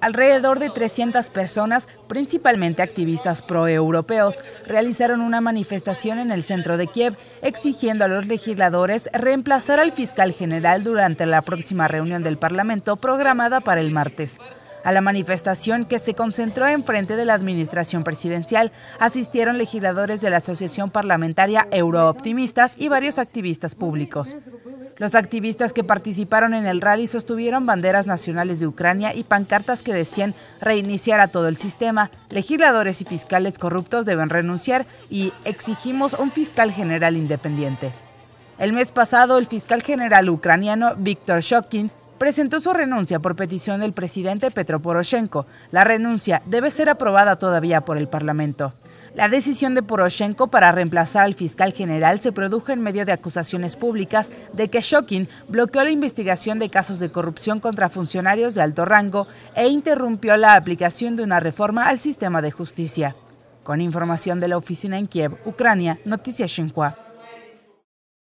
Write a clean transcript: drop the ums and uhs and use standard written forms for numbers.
Alrededor de 300 personas, principalmente activistas proeuropeos, realizaron una manifestación en el centro de Kiev, exigiendo a los legisladores reemplazar al fiscal general durante la próxima reunión del Parlamento programada para el martes. A la manifestación, que se concentró enfrente de la administración presidencial, asistieron legisladores de la Asociación Parlamentaria Eurooptimistas y varios activistas públicos. Los activistas que participaron en el rally sostuvieron banderas nacionales de Ucrania y pancartas que decían reiniciar a todo el sistema, legisladores y fiscales corruptos deben renunciar y exigimos un fiscal general independiente. El mes pasado, el fiscal general ucraniano Viktor Shokin presentó su renuncia por petición del presidente Petro Poroshenko. La renuncia debe ser aprobada todavía por el Parlamento. La decisión de Poroshenko para reemplazar al fiscal general se produjo en medio de acusaciones públicas de que Shokin bloqueó la investigación de casos de corrupción contra funcionarios de alto rango e interrumpió la aplicación de una reforma al sistema de justicia. Con información de la oficina en Kiev, Ucrania, Noticias Xinhua.